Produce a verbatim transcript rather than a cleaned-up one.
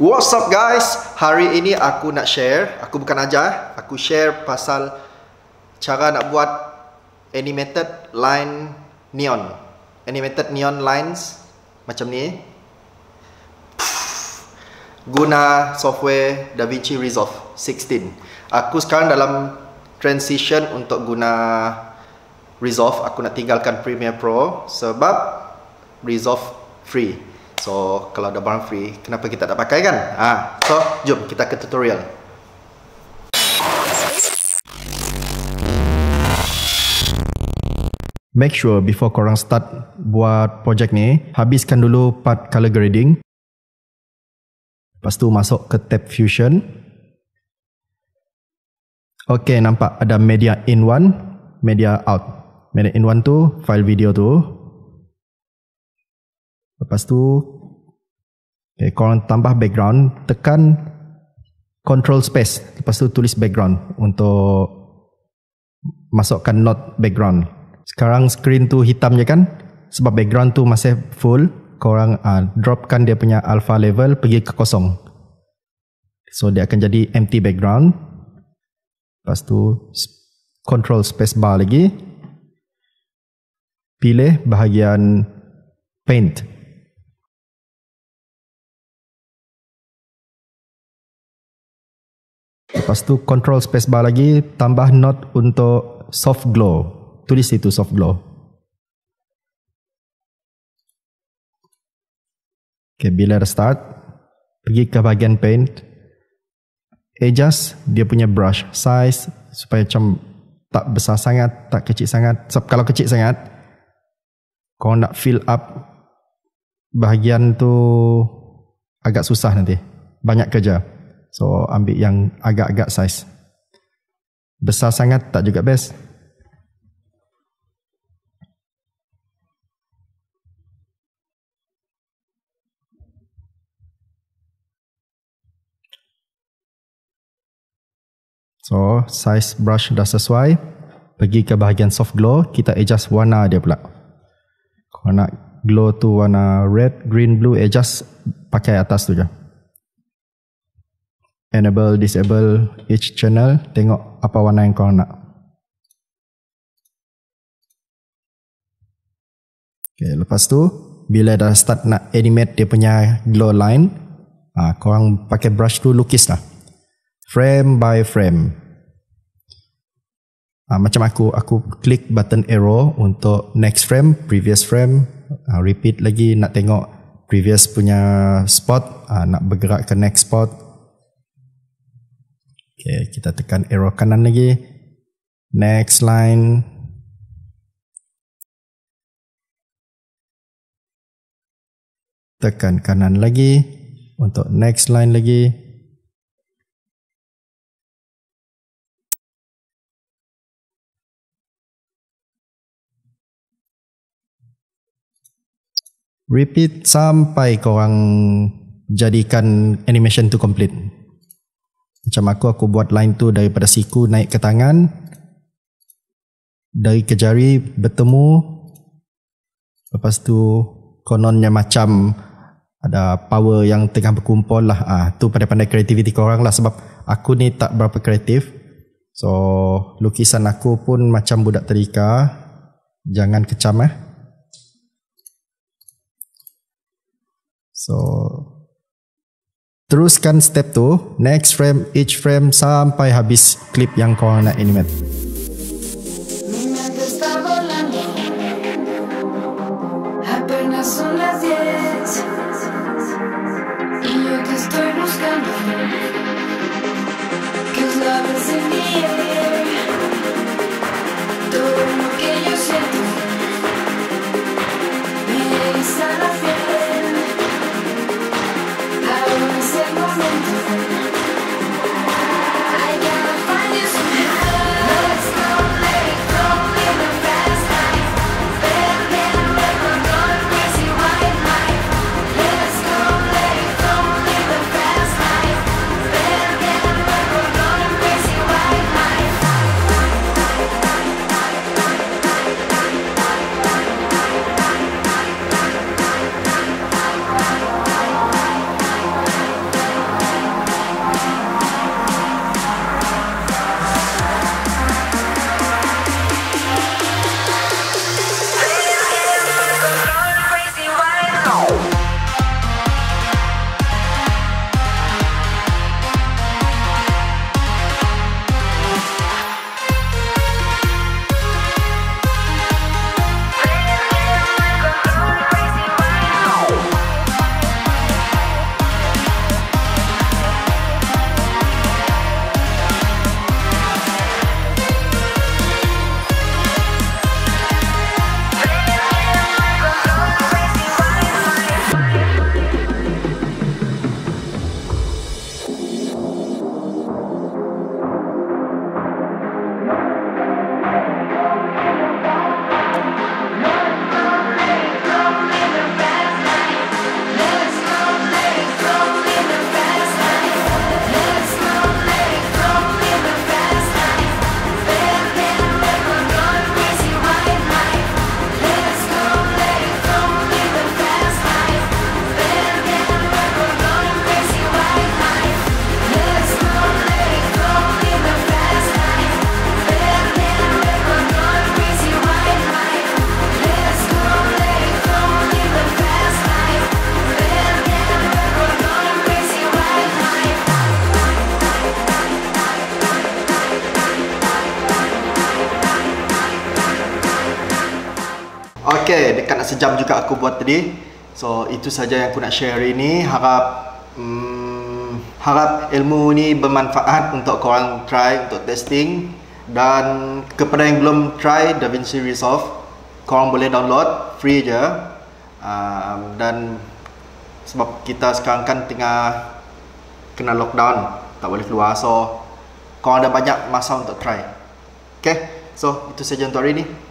What's up guys? Hari ini aku nak share, aku bukan ajar, aku share pasal cara nak buat animated line neon. Animated neon lines macam ni. Guna software DaVinci Resolve enam belas. Aku sekarang dalam transition untuk guna Resolve. Aku nak tinggalkan Premiere Pro sebab Resolve free. So, kalau ada barang free, kenapa kita tak pakai kan? Ha. So, jom kita ke tutorial. Make sure before korang start buat project ni, habiskan dulu part color grading. Lepas tu masuk ke tab Fusion. Okay, nampak ada media in one, media out. Media in one tu, file video tu. Lepas tu, okay, korang tambah background, tekan control space. Lepas tu tulis background untuk masukkan not background. Sekarang screen tu hitam je kan? Sebab background tu masih full. Korang uh, dropkan dia punya alpha level pergi ke kosong. So, dia akan jadi empty background. Lepas tu, control space bar lagi. Pilih bahagian paint. Lepas tu control spacebar lagi, tambah note untuk soft glow. Tulis itu soft glow. Okay, bila dah start, pergi ke bahagian paint. Adjust dia punya brush size supaya macam tak besar sangat, tak kecil sangat. Sebab kalau kecil sangat, kau nak fill up bahagian tu agak susah nanti. Banyak kerja. So, ambil yang agak-agak size. Besar sangat tak juga best. So, size brush dah sesuai. Pergi ke bahagian soft glow. Kita adjust warna dia pula. Kalau nak glow tu warna red, green, blue, adjust pakai atas tu je. Enable, disable each channel. Tengok apa warna yang korang nak. Okay, lepas tu, bila dah start nak animate dia punya glow line, ha, korang pakai brush tu lukis lah. Frame by frame. Ha, macam aku, aku klik button arrow untuk next frame, previous frame. Ha, repeat lagi nak tengok previous punya spot. Ha, nak bergerak ke next spot. Okay, kita tekan arrow kanan lagi. Next line. Tekan kanan lagi. Untuk next line lagi. Repeat sampai korang jadikan animation tu complete. Macam aku, aku buat line tu daripada siku naik ke tangan. Dari ke jari bertemu. Lepas tu kononnya macam ada power yang tengah berkumpul lah. Ah, tu pandai-pandai kreativiti korang lah sebab aku ni tak berapa kreatif. So, lukisan aku pun macam budak terika. Jangan kecam eh. So, teruskan step tu, next frame, each frame sampai habis klip yang kau nak animate. Okay, dekat nak sejam juga aku buat tadi. So itu saja yang aku nak share hari ini. Harap hmm, harap ilmu ni bermanfaat untuk korang try untuk testing. Dan kepada yang belum try DaVinci Resolve, korang boleh download free je. Uh, dan sebab kita sekarang kan tengah kena lockdown, tak boleh keluar, so korang ada banyak masa untuk try. Okay, so itu saja untuk hari ini.